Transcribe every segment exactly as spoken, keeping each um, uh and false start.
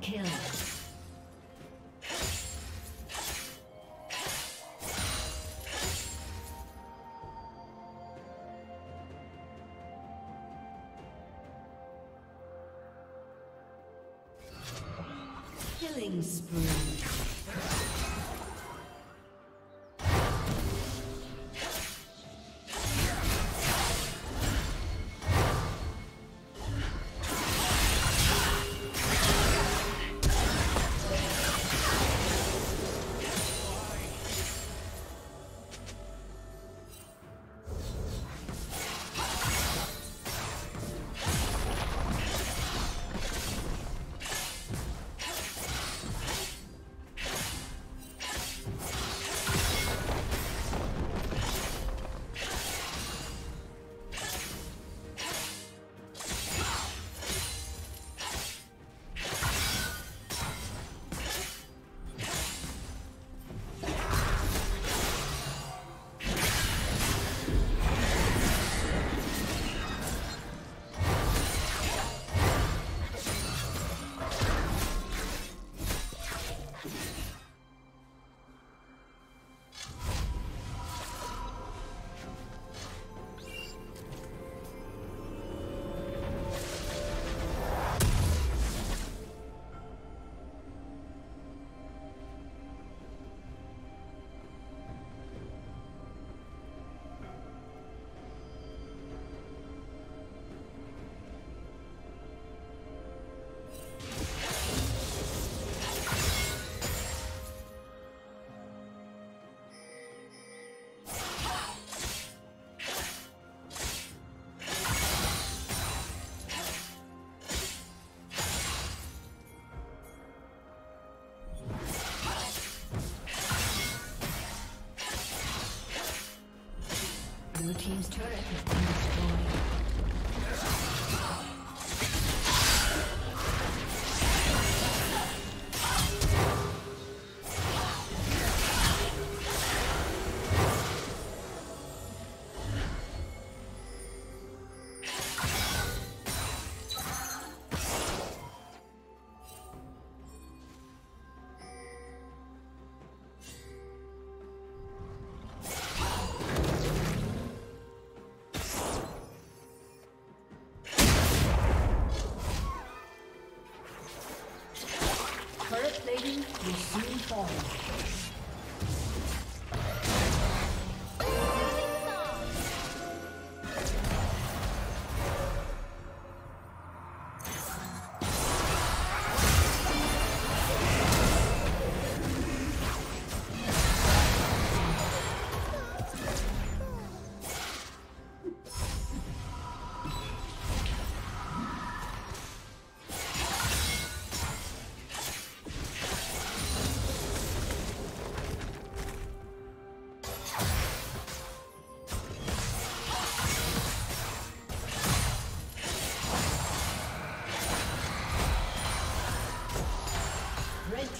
Kill. Killing spree. Blue team's turret has been destroyed.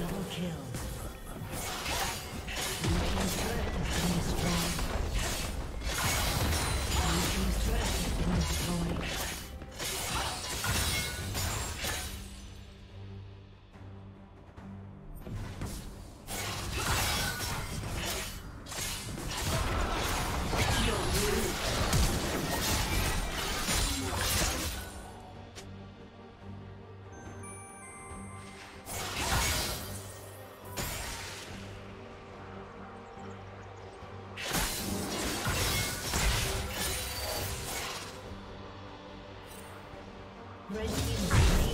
Double Red team.